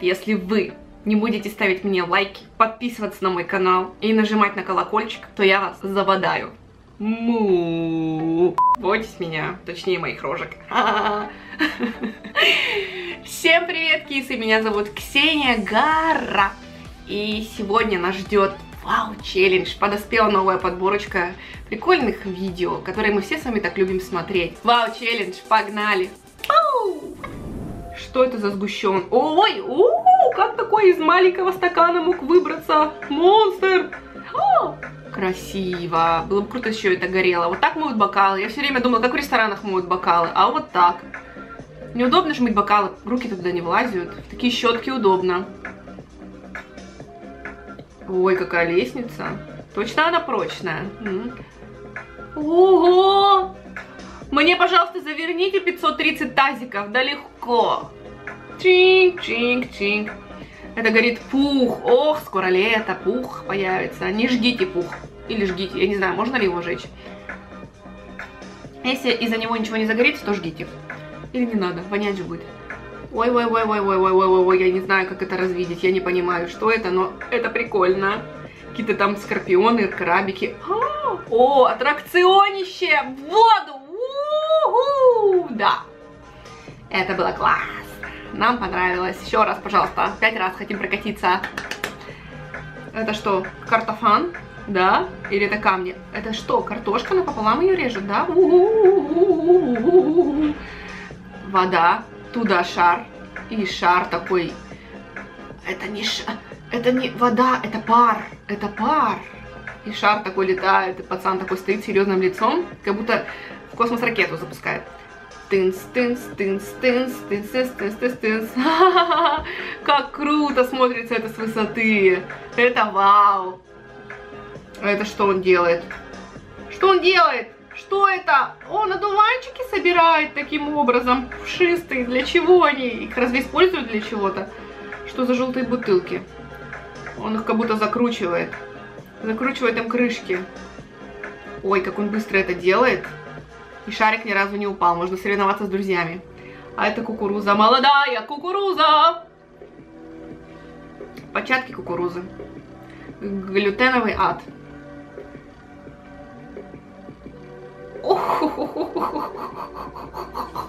если вы не будете ставить мне лайки, подписываться на мой канал и нажимать на колокольчик, то я вас забодаю. Бойтесь меня, точнее моих рожек. Всем привет, кисы, меня зовут Ксения Гара. И сегодня нас ждет вау-челлендж. Подоспела новая подборочка прикольных видео, которые мы все с вами так любим смотреть. Вау-челлендж, погнали! Что это за сгущен? Ой, как такой из маленького стакана мог выбраться монстр? О, красиво. Было бы круто, еще это горело. Вот так моют бокалы. Я все время думала, как в ресторанах моют бокалы. А вот так. Неудобно же мыть бокалы. Руки туда не влазят. В такие щетки удобно. Ой, какая лестница. Точно она прочная. Ого! Мне, пожалуйста, заверните 530 тазиков, да легко. Чинг-чинг-чинг. Это горит пух. Ох, скоро лето, пух появится. Не жгите пух. Или жгите. Я не знаю, можно ли его жечь. Если из-за него ничего не загорится, то жгите. Или не надо, вонять же будет. Ой-ой-ой-ой-ой-ой-ой-ой-ой. Я не знаю, как это развидеть. Я не понимаю, что это, но это прикольно. Какие-то там скорпионы, крабики. О, аттракционище! В воду! Да, это было классно, нам понравилось. Еще раз, пожалуйста, 5 раз хотим прокатиться. Это что, картофан, да? Или это камни? Это что, картошка напополам ее режут, да? Вода, туда шар, и шар такой. Это не шар, это не вода, это пар, это пар. И шар такой летает, и пацан такой стоит с серьезным лицом, как будто в космос ракету запускает. Тынц-тынц-тынц-тынц-тынц-тынц-тынц-тынц. Как круто смотрится это с высоты. Это вау. А это что он делает? Что он делает? Что это? Он одуванчики собирает таким образом. Пушистые. Для чего они? Их разве используют для чего-то? Что за желтые бутылки? Он их как будто закручивает. Закручивает им крышки. Ой, как он быстро это делает. И шарик ни разу не упал, можно соревноваться с друзьями. А это кукуруза, молодая кукуруза. Початки кукурузы. Глютеновый ад.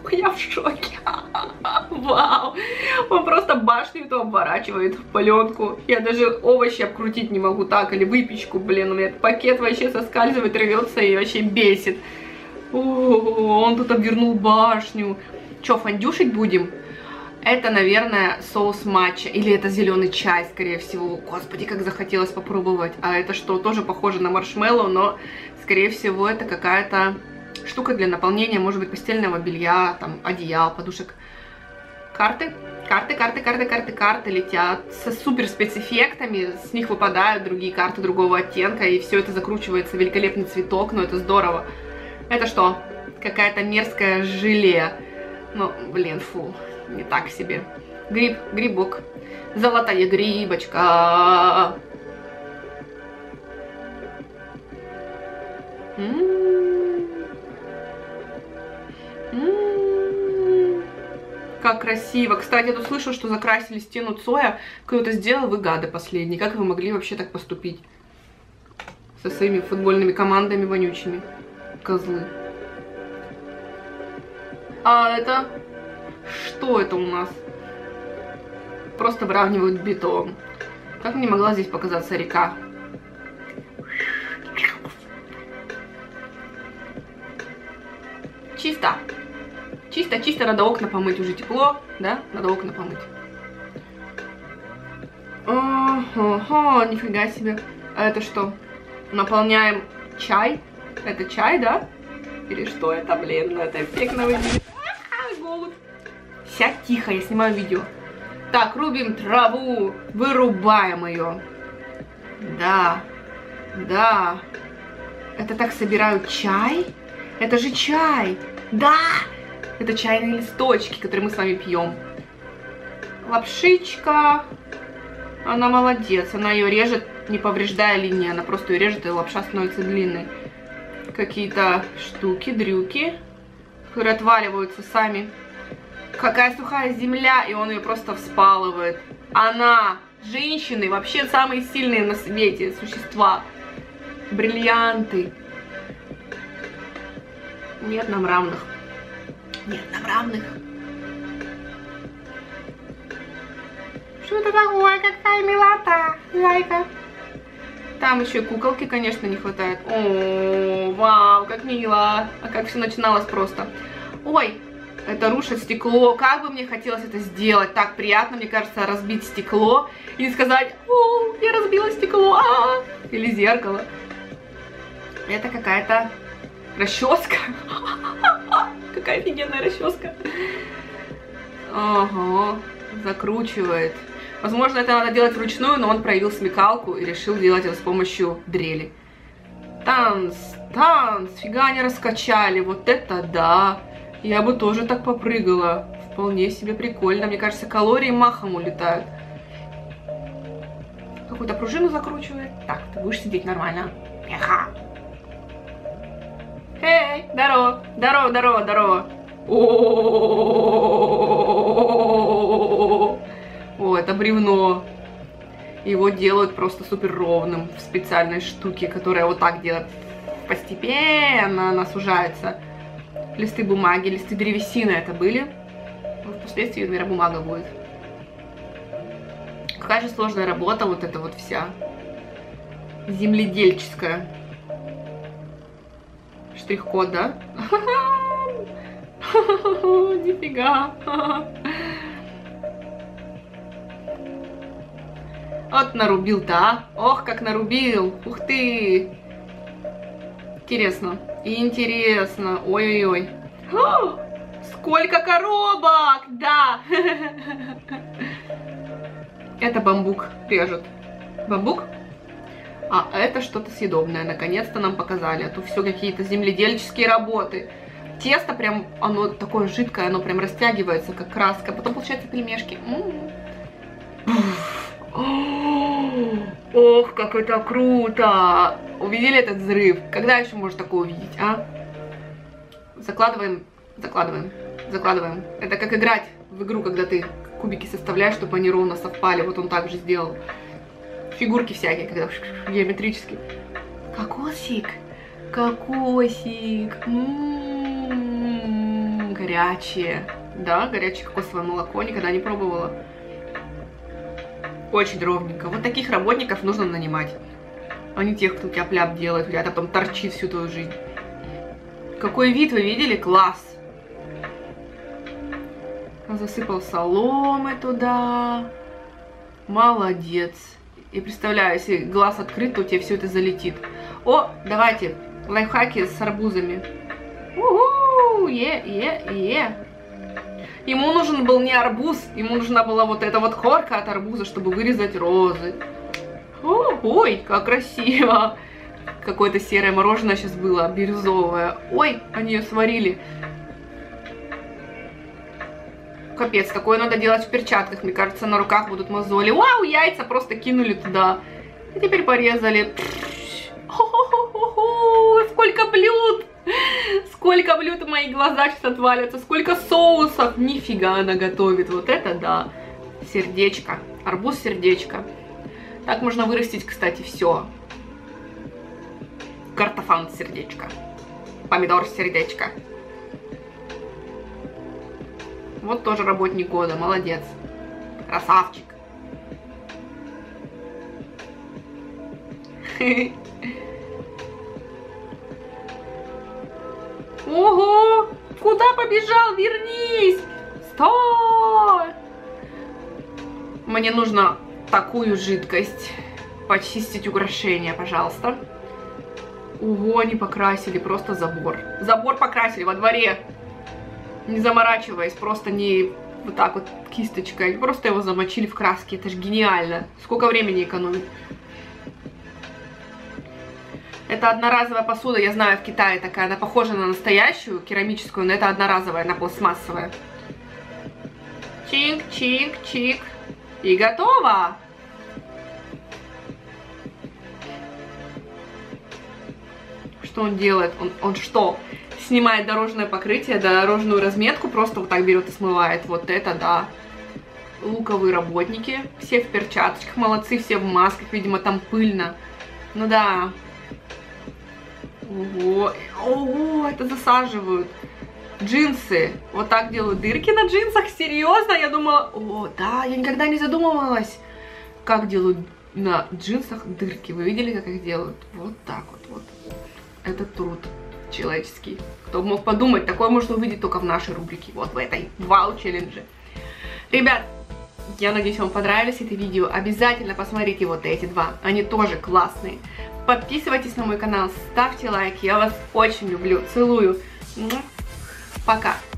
Я в шоке. Вау. Он просто башню то обворачивает в паленку. Я даже овощи обкрутить не могу так, или выпечку, блин, у меня этот пакет вообще соскальзывает, рвется и вообще бесит. О, он тут обвернул башню. Че, фондюшить будем? Это, наверное, соус матча. Или это зеленый чай, скорее всего. Господи, как захотелось попробовать. А это что, тоже похоже на маршмеллоу, но, скорее всего, это какая-то штука для наполнения, может быть, постельного белья, там, одеял, подушек. Карты? Карты, карты, карты, карты, карты летят со супер спецэффектами, с них выпадают другие карты другого оттенка, и все это закручивается, великолепный цветок, но это здорово. Это что? Какая-то мерзкая желе. Ну, блин, фу, не так себе. Гриб, грибок. Золотая грибочка. Как красиво. Кстати, я тут слышала, что закрасили стену Цоя. Кто-то сделал, вы гады последние. Как вы могли вообще так поступить? Со своими футбольными командами вонючими. Козлы. А это... Что это у нас? Просто выравнивают бетон. Как мне могла здесь показаться река? Чисто. Чисто, чисто. Надо окна помыть. Уже тепло, да? Надо окна помыть. О-хо-хо, нифига себе. А это что? Наполняем чай. Это чай, да? Или что это, блин? Ну, это пекновый. Голубь. Сядь тихо, я снимаю видео. Так, рубим траву. Вырубаем ее. Да. Да. Это так собирают чай? Это же чай. Да. Это чайные листочки, которые мы с вами пьем. Лапшичка. Она молодец. Она ее режет, не повреждая линии. Она просто ее режет, и лапша становится длинной. Какие-то штуки, дрюки, которые отваливаются сами. Какая сухая земля, и он ее просто вспалывает. Она, женщины, вообще самые сильные на свете существа. Бриллианты. Нет нам равных. Нет нам равных. Что это такое? Какая милота, зайка. Там еще и куколки, конечно, не хватает. О, вау, как мило. А как все начиналось просто. Ой, это рушит стекло. Как бы мне хотелось это сделать. Так приятно, мне кажется, разбить стекло и сказать: о, я разбила стекло. Или зеркало. Это какая-то расческа. Какая офигенная расческа. Ого, закручивает. Возможно, это надо делать вручную, но он проявил смекалку и решил делать это с помощью дрели. Танц, танц, фига они раскачали, вот это да. Я бы тоже так попрыгала, вполне себе прикольно. Мне кажется, калории махом улетают. Какую-то пружину закручивает. Так, ты будешь сидеть нормально. Эха. Эй, здорово, здорово, здорово, здорово. О, это бревно. Его делают просто супер ровным в специальной штуке, которая вот так делает. Постепенно она сужается. Листы бумаги, листы древесины это были. Впоследствии, наверное, бумага будет. Какая же сложная работа вот эта вот вся. Земледельческая. Штрих-код, да? Нифига. Вот нарубил-то, а? Ох, как нарубил! Ух ты! Интересно. Интересно. Ой-ой-ой. Сколько коробок! Да! Это бамбук режет. Бамбук? А это что-то съедобное. Наконец-то нам показали. А тут все какие-то земледельческие работы. Тесто прям, оно такое жидкое, оно прям растягивается, как краска. Потом получается пельмешки. Ох, как это круто! Увидели этот взрыв? Когда еще можно такое увидеть, а? Закладываем, закладываем, закладываем. Это как играть в игру, когда ты кубики составляешь, чтобы они ровно совпали. Вот он так же сделал. Фигурки всякие, когда геометрические. Кокосик, кокосик. Горячее. Да, горячее кокосовое молоко, никогда не пробовала. Очень ровненько. Вот таких работников нужно нанимать. А не тех, кто у тебя пляп делает, а потом торчит всю твою жизнь. Какой вид вы видели? Класс! Засыпал соломы туда. Молодец. И представляю, если глаз открыт, то у тебя все это залетит. О, давайте. Лайфхаки с арбузами. У-ху! Е-е-е! Ему нужен был не арбуз, ему нужна была вот эта вот корка от арбуза, чтобы вырезать розы. О, ой, как красиво! Какое-то серое мороженое сейчас было, бирюзовое. Ой, они ее сварили. Капец, такое надо делать в перчатках, мне кажется, на руках будут мозоли. Вау, яйца просто кинули туда. И теперь порезали. Сколько блюд! Сколько блюд, мои глаза сейчас отвалятся, сколько соусов, нифига она готовит, вот это да, сердечко, арбуз-сердечко. Так можно вырастить, кстати, все. Картофан-сердечко, помидор-сердечко. Вот тоже работник года, молодец, красавчик. Ого! Куда побежал? Вернись! Стой! Мне нужно такую жидкость почистить украшения, пожалуйста. Ого, они покрасили просто забор. Забор покрасили во дворе. Не заморачиваясь, просто не вот так вот кисточкой. Просто его замочили в краске. Это же гениально. Сколько времени экономит. Это одноразовая посуда, я знаю, в Китае такая, она похожа на настоящую, керамическую, но это одноразовая, она пластмассовая. Чик, чик, чик. И готово! Что он делает? Он что, снимает дорожное покрытие, дорожную разметку, просто вот так берет и смывает. Вот это да. Луковые работники, все в перчаточках, молодцы, все в масках, видимо, там пыльно. Ну да. Ого, ого, это засаживают. Джинсы, вот так делают дырки на джинсах, серьезно? Я думала, о, да, я никогда не задумывалась, как делают на джинсах дырки. Вы видели, как их делают? Вот так вот, вот. Это труд человеческий. Кто мог подумать, такое можно увидеть только в нашей рубрике, вот в этой вау-челлендже. Ребят, я надеюсь, вам понравилось это видео. Обязательно посмотрите вот эти два, они тоже классные. Подписывайтесь на мой канал, ставьте лайк, я вас очень люблю, целую. Пока!